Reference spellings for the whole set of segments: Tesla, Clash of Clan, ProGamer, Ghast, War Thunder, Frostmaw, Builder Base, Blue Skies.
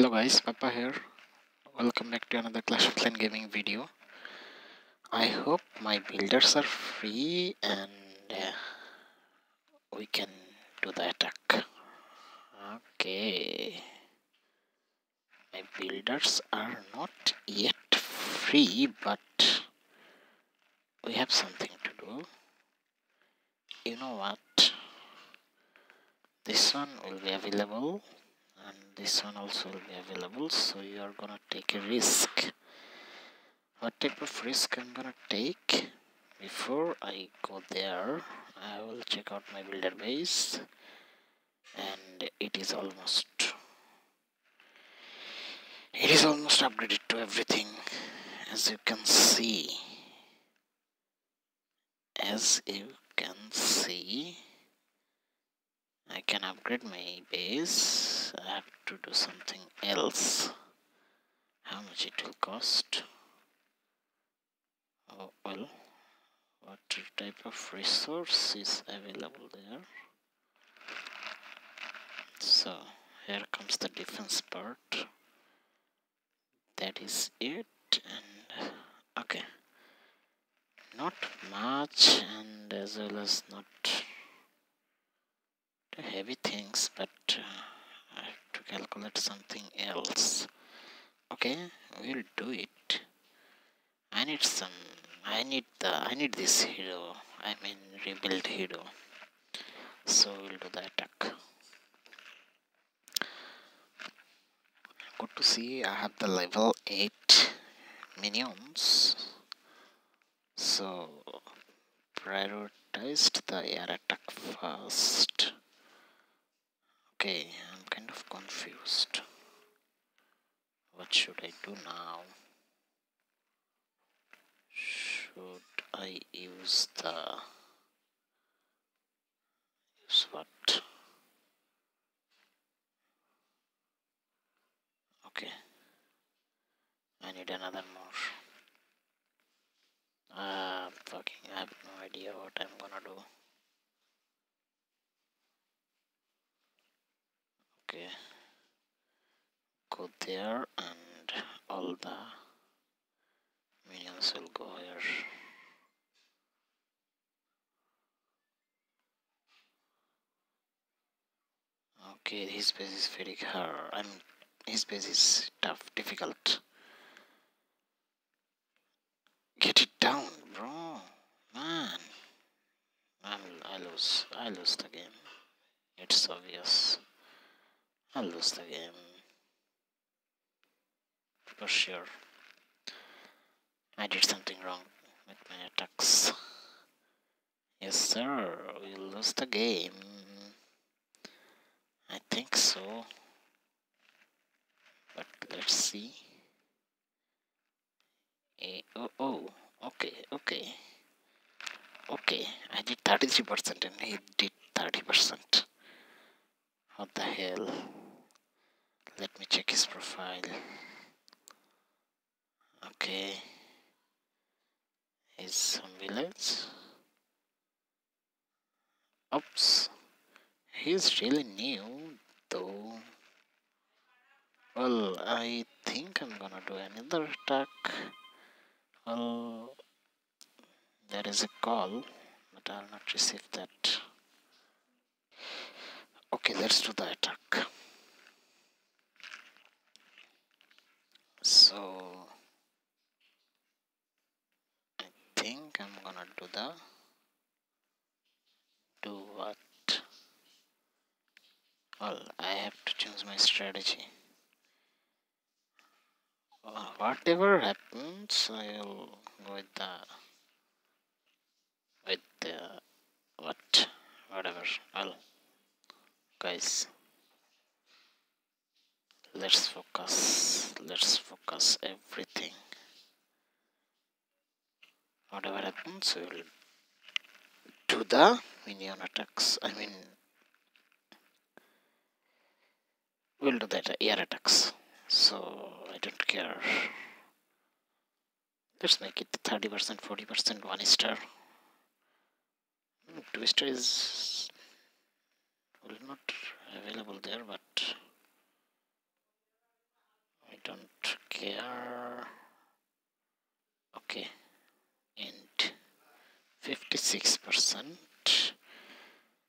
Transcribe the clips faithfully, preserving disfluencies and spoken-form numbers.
Hello guys, Papa here. Welcome back to another Clash of Clan gaming video. I hope my builders are free and uh, we can do the attack. Okay. My builders are not yet free, but we have something to do. You know what? This one will be available. And this one also will be available, so you are gonna take a risk. What type of risk I'm gonna take? Before I go there, I will check out my builder base, and it is almost it is almost upgraded to everything, as you can see as you can see I can upgrade my base. I have to do something else. How much it will cost? Oh well, what type of resource is available there? So here comes the defense part. That is it. And okay, not much, and as well as not heavy things, but uh, I have to calculate something else. Okay, we'll do it. I need some I need the I need this hero, I mean rebuild hero, so we'll do the attack. Good to see I have the level eight minions, so prioritized the air attack first. Okay, I'm kind of confused. What should I do now? Should I use the... Use what? Okay. I need another more. Ah, uh, fucking, I have no idea what I'm gonna do. Okay, go there and all the minions will go here. Okay, his base is very hard. I mean, his base is tough, difficult. Get it down, bro, man. I'm, I lose. I lose the game. It's obvious. I'll lose the game for sure. I did something wrong with my attacks. Yes sir, we'll lose the game. I think so, but let's see. Eh, oh, oh, okay, okay, okay. I did thirty-three percent and he did thirty percent. What the hell? Let me check his profile. Okay, his home village. Oops, he's really new though. Well, I think I'm gonna do another attack. Well, there is a call, but I'll not receive that. Okay, let's do the attack. So I think I'm gonna do the do what? Well, I have to choose my strategy. Uh, whatever happens, I'll go with the with the what? Whatever. I'll guys, let's focus, let's focus everything. Whatever happens, we will do the minion attacks, I mean, we'll do that air attacks, so I don't care. Let's make it thirty percent, forty percent, one star. Two star is not available there, but don't care. Okay, and fifty-six percent,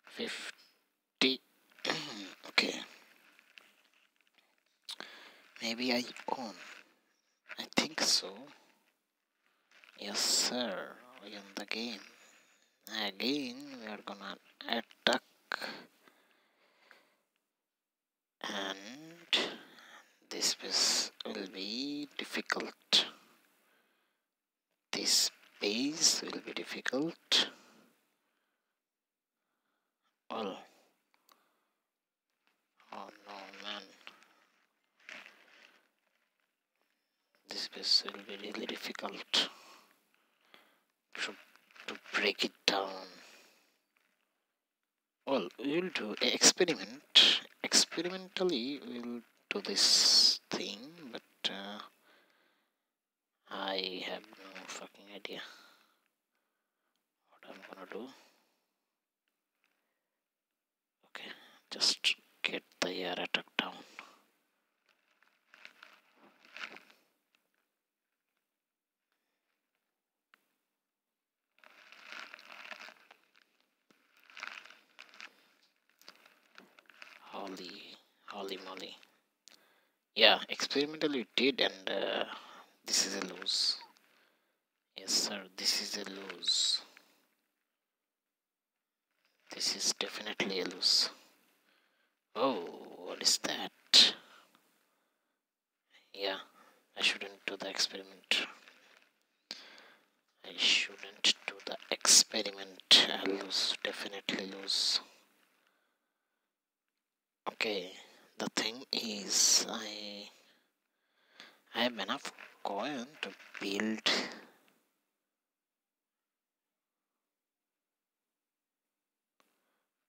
fifty, okay, maybe I own, I think so, yes sir, we own the game, again we are gonna attack, and this piece will be difficult. This base will be difficult. Well, oh no man, this base will be really difficult to, to break it down. Well, we will do an experiment. Experimentally, we will do this thing, but uh, I have no fucking idea what I'm gonna do. Okay, just get the air attack down. Holy, holy moly. Yeah, experimentally did, and uh, this is a lose. Yes sir, this is a lose. This is definitely a lose. Oh, what is that? Yeah, I shouldn't do the experiment. I shouldn't do the experiment. I lose, definitely lose. Okay, the thing is, I, I have enough coin to build.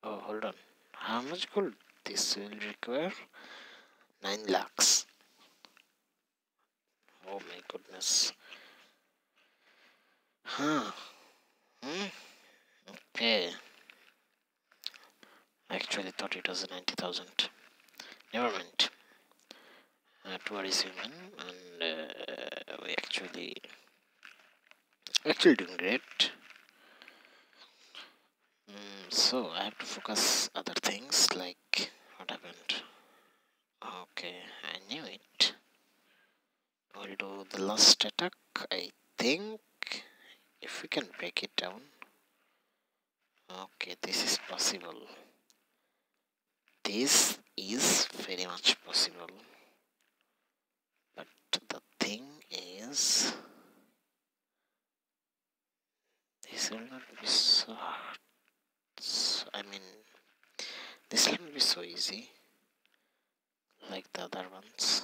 Oh, hold on. How much gold this will require? nine lakhs. Oh my goodness. Huh. Hmm? Okay. Actually thought it was ninety thousand. Never mind. Uh, two R is human, and uh, we actually actually doing great. Mm, so I have to focus other things, like what happened. Okay, I knew it. We'll do the last attack, I think, if we can break it down. Okay, this is possible. This is very much possible, but the thing is, this will not be so hard, so, I mean, this will not be so easy, like the other ones.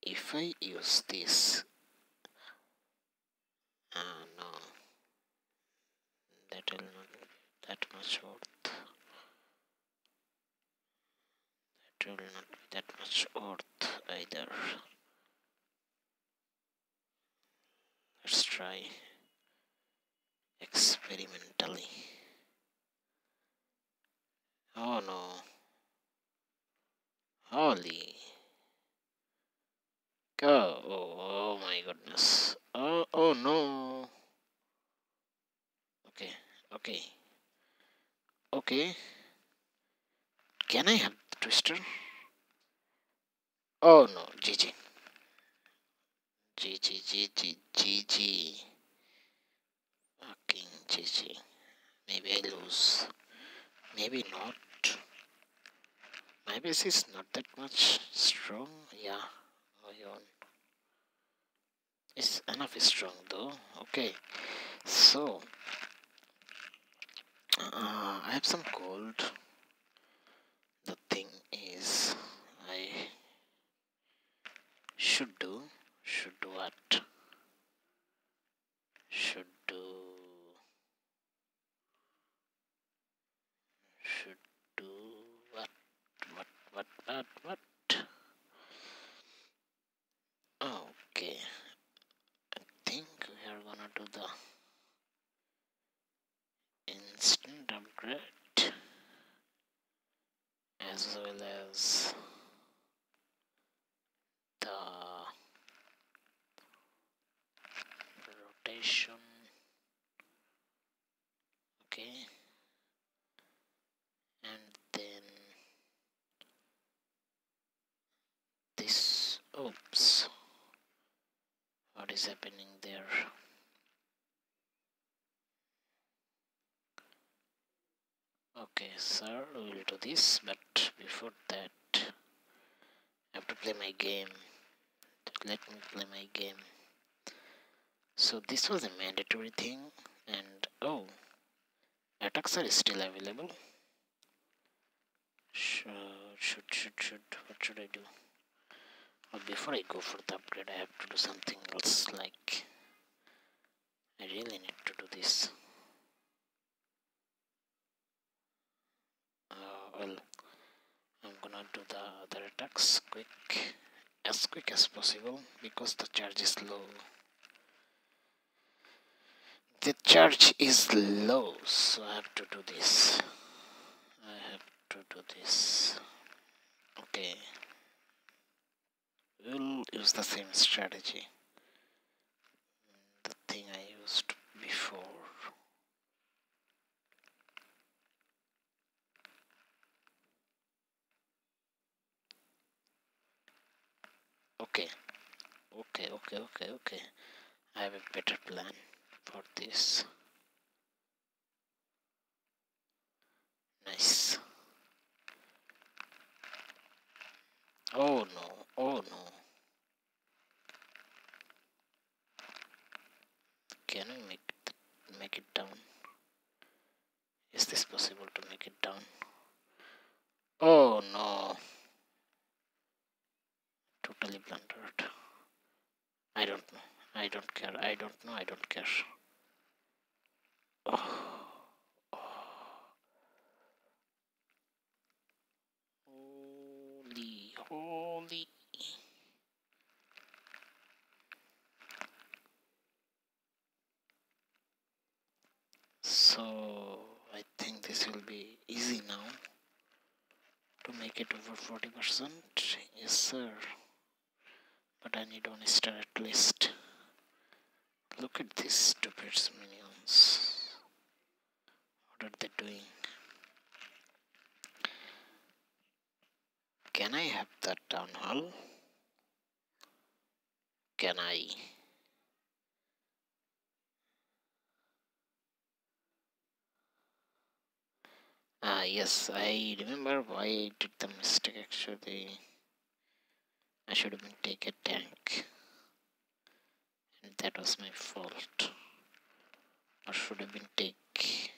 If I use this, ah uh, no, that will not be that much worth. Will not be that much worth either. Let's try experimentally. Oh no. Holy. Go. Oh, oh my goodness. Oh, oh no. Okay, okay. Okay. Can I have the twister? Oh no, G G. G G, G G, G G. Fucking G G. Maybe I lose. Maybe not. My base is not that much strong. Yeah, I own. It's enough strong though. Okay. So, uh, I have some gold. The thing is, I should do, should do what? Should do, should do what, what, what, what, what? Okay, I think we are gonna do the instant upgrade, as well as Okay, sir, we will do this, but before that I have to play my game. Let me play my game. So this was a mandatory thing, and oh, attacks are still available. Should should should, should. What should I do? Well, before I go for the upgrade, I have to do something else. Like, I really need to do this. Uh, well, I'm gonna do the other attacks quick, as quick as possible, because the charge is low. The charge is low, so I have to do this. I have to do this. Okay, we'll use the same strategy, the thing I used before. Okay, okay, okay, okay, okay. I have a better plan for this. Nice. Oh no, oh no. Can we make it, make it down? Is this possible to make it down? Oh no. Totally blundered. I don't know. I don't care. I don't know. I don't care. Oh. Oh. Holy, holy. So I think this will be easy now to make it over forty percent. Yes, sir. But I need one star at least. Look at these stupid minions. What are they doing? Can I have that town hall? Can I? Ah, yes, I remember why I did the mistake actually. I should have been taking a tank, and that was my fault. Or should have been take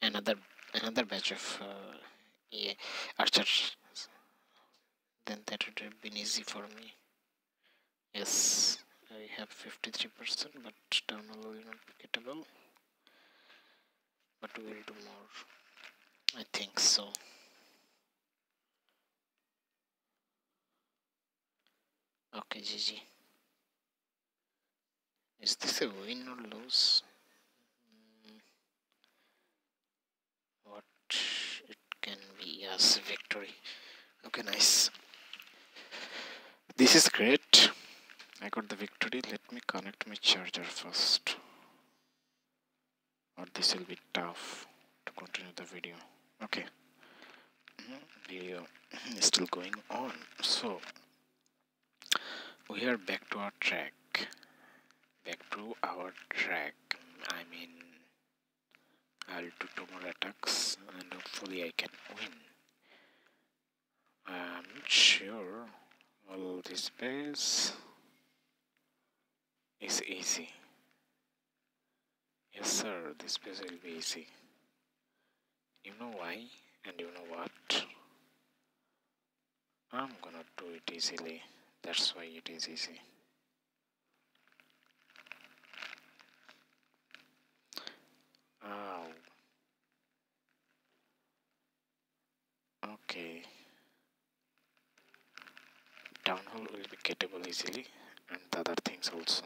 another another batch of uh, yeah, archers. Then that would have been easy for me. Yes, I have fifty-three percent, but down low is not picketable. But we will do more. I think so. Okay, G G. Is this a win or lose? Mm. What it can be? Yes, victory. Okay, nice. This is great. I got the victory. Let me connect my charger first, or this will be tough to continue the video. Okay, video is still going on. So we are back to our track, back to our track, I mean, I'll do two more attacks and hopefully I can win. I'm not sure, all this base is easy. Yes sir, this base will be easy. You know why and you know what, I'm gonna do it easily. That's why it is easy. Oh. Okay. Town hall will be gettable easily, and the other things also.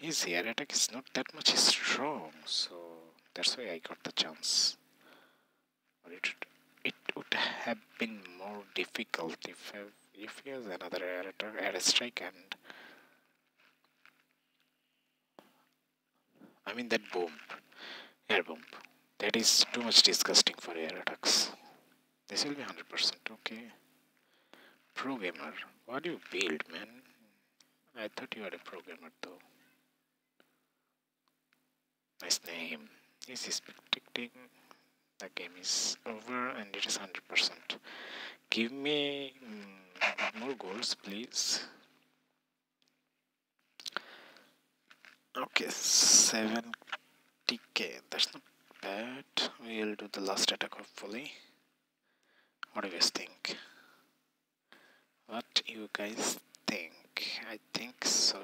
His air attack is not that much strong, so that's why I got the chance. Or it it would have been more difficult if I've If he has another air attack, air strike, and I mean that bomb, air bomb, that is too much disgusting for air attacks. This will be one hundred percent. Okay, ProGamer, what do you build, man? I thought you were a ProGamer though. nice name. This is predicting the game is over and it is one hundred percent. Give me mm, more goals, please. Okay, seventy K, that's not bad. We'll do the last attack hopefully. What do you guys think? What you guys think? I think so.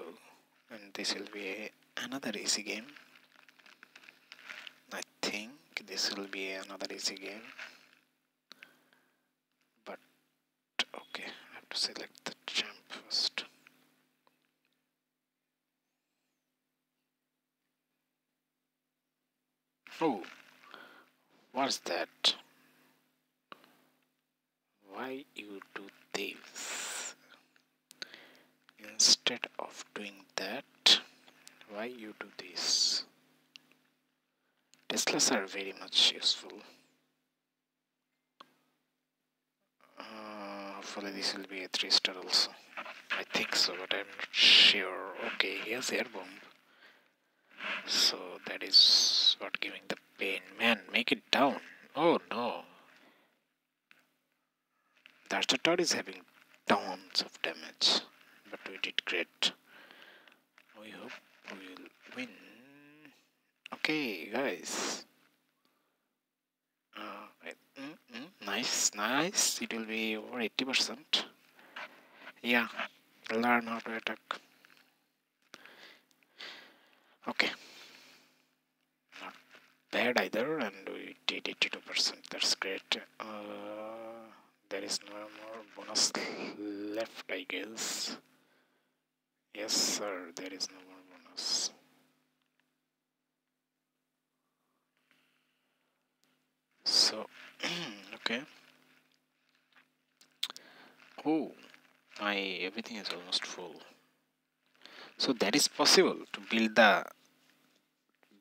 And this will be a, another easy game. I think this will be another easy game. But okay, I have to select the champ first. Oh, what's that? Why you do this? Instead of doing that, why you do this? Teslas are very much useful. Uh, hopefully this will be a three star also. I think so, but I'm not sure. Okay, he has air bomb. So that is what giving the pain. Man, make it down. Oh no. Darster Todd is having tons of damage, but we did great. We hope we will win. Okay, guys. Uh, mm, mm, nice, nice. It will be over eighty percent. Yeah, learn how to attack. Okay. Not bad either, and we did eighty-two percent. That's great. Uh, There is no more bonus left, I guess. Yes, sir, there is no more bonus. So, okay. Oh, my everything is almost full. So that is possible to build the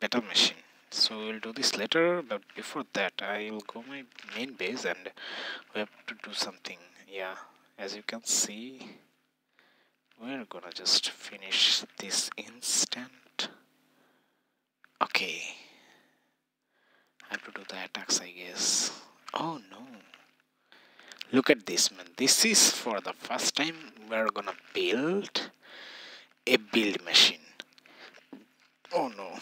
battle machine. So we'll do this later, but before that I'll go my main base and we have to do something. Yeah, as you can see, we're gonna just finish this instant. Okay, I have to do the attacks, I guess. Oh no, look at this, man. This is for the first time we're gonna build a build machine. Oh no,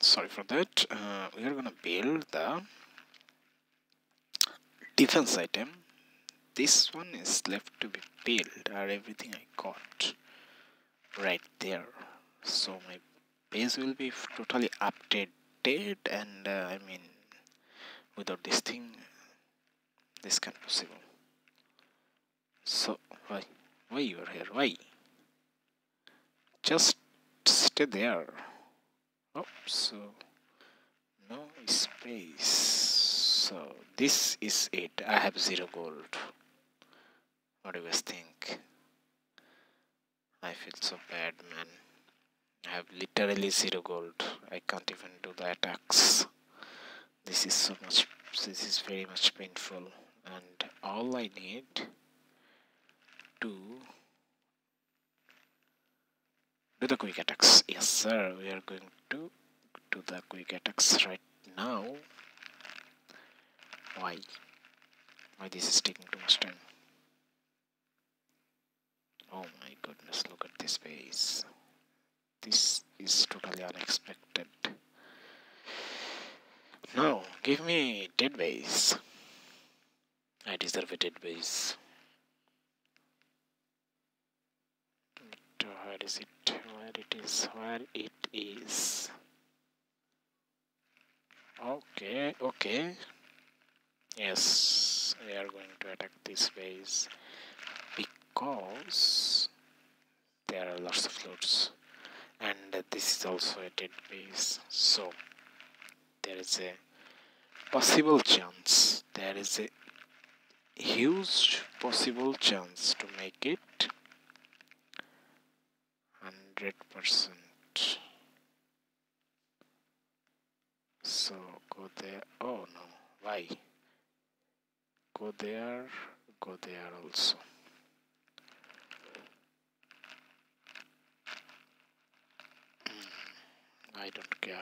sorry for that. Uh, we are gonna build the defense item. This one is left to be built, or everything I got right there. So my base will be totally updated, and uh, I mean, without this thing, this can't be possible. So why, why you are here? Why? Just stay there. Oh, so no space. So this is it. I have zero gold. What do you guys think? I feel so bad, man. I have literally zero gold. I can't even do the attacks. This is so much. This is very much painful. And all I need to do the quick attacks. Yes, sir. We are going to do the quick attacks right now. Why? Why this is taking too much time? Oh my goodness, look at this base. This is totally unexpected. Now, give me dead base. I deserve a dead base. Where is it? Where it is? Where it is? Okay, okay. Yes, we are going to attack this base because there are lots of loots, and this is also a dead base. So there is a possible chance. There is a huge possible chance to make it one hundred percent. So go there. Oh no, why? Go there, go there also. I don't care.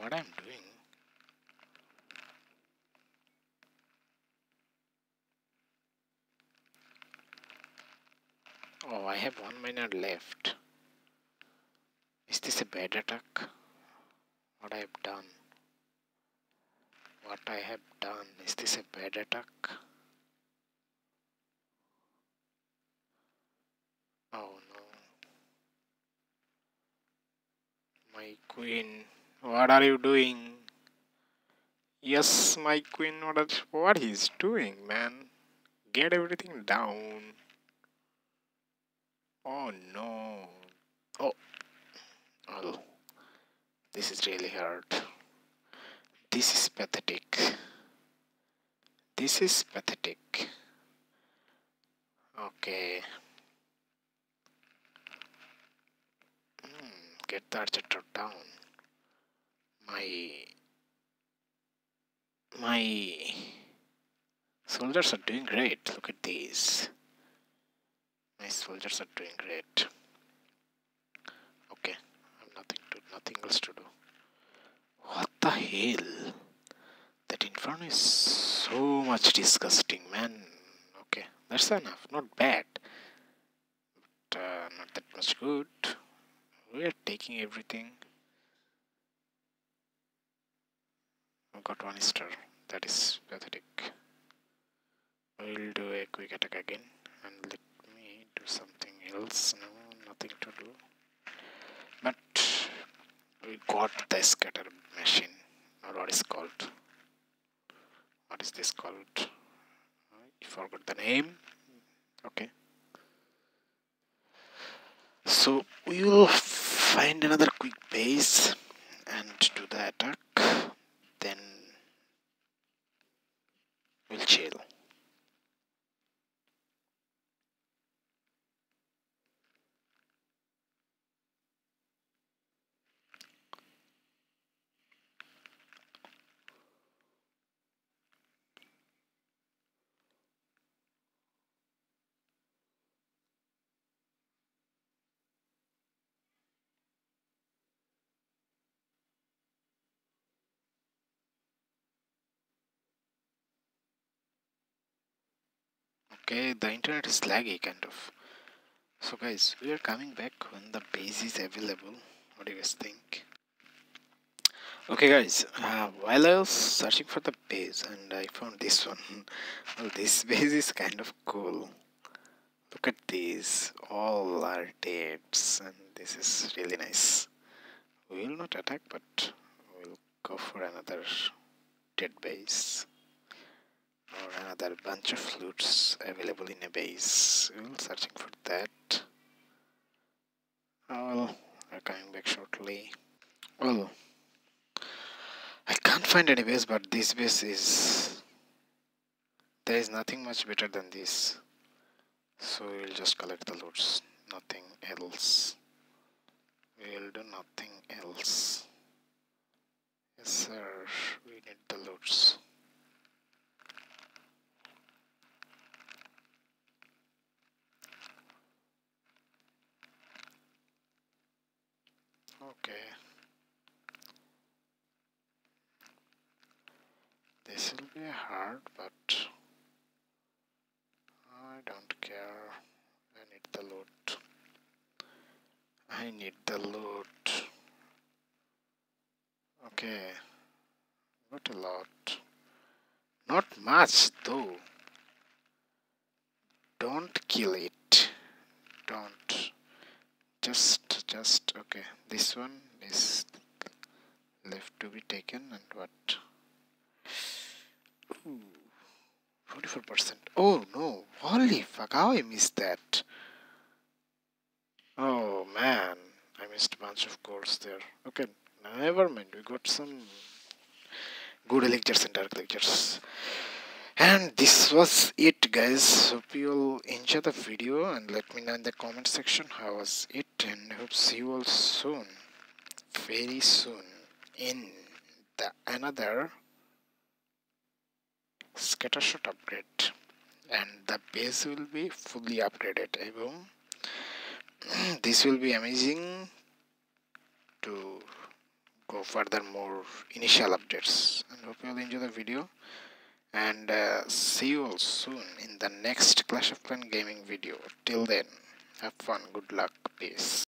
What I'm doing? Oh, I have one miner left. Is this a bad attack? What I have done? What I have done? Is this a bad attack? Oh no. My queen. What are you doing? Yes, my queen. What are, what he's doing, man? Get everything down. Oh no. Oh. Oh. This is really hard. This is pathetic. This is pathetic. Okay. Hmm. Get the archer down. My my soldiers are doing great. Look at these. My soldiers are doing great. Okay, I have nothing to nothing else to do. What the hell? That inferno is so much disgusting, man. Okay, that's enough. Not bad, but uh, not that much good. We are taking everything. Got one star. That is pathetic. We'll do a quick attack again, and let me do something else. No, nothing to do. But we got the scatter machine, or what is called? What is this called? I forgot the name. Okay. So we will find another quick base and do the attack. Then we'll chill. Okay, the internet is laggy kind of. So guys, we are coming back when the base is available. What do you guys think? Okay guys, uh, while I was searching for the base, and I found this one. Well, this base is kind of cool. Look at these. All are tapes, and this is really nice. We will not attack, but we will go for another dead base. Or another bunch of flutes available in a base. We will searching for that. Oh well, we are coming back shortly. Well, I can't find any base, but this base is... There is nothing much better than this. So we will just collect the loots. Nothing else. We will do nothing else. Yes sir, we need the loots. Okay, this will be hard, but I don't care. I need the loot. I need the loot. Okay, not a lot. Not much though. Don't kill it. Don't. Just, just, okay, this one is left to be taken, and what? Ooh, forty-four percent. Oh no, holy fuck, how I missed that? Oh man, I missed a bunch of golds there. Okay, never mind, we got some good elixirs and dark elixirs. And this was it guys, hope you all enjoy the video, and let me know in the comment section how was it, and hope see you all soon, very soon, in the another scattershot upgrade and the base will be fully upgraded. This will be amazing to go further more initial updates, and hope you will enjoy the video, and uh, see you all soon in the next Clash of Clan gaming video. Till then, have fun, good luck, peace.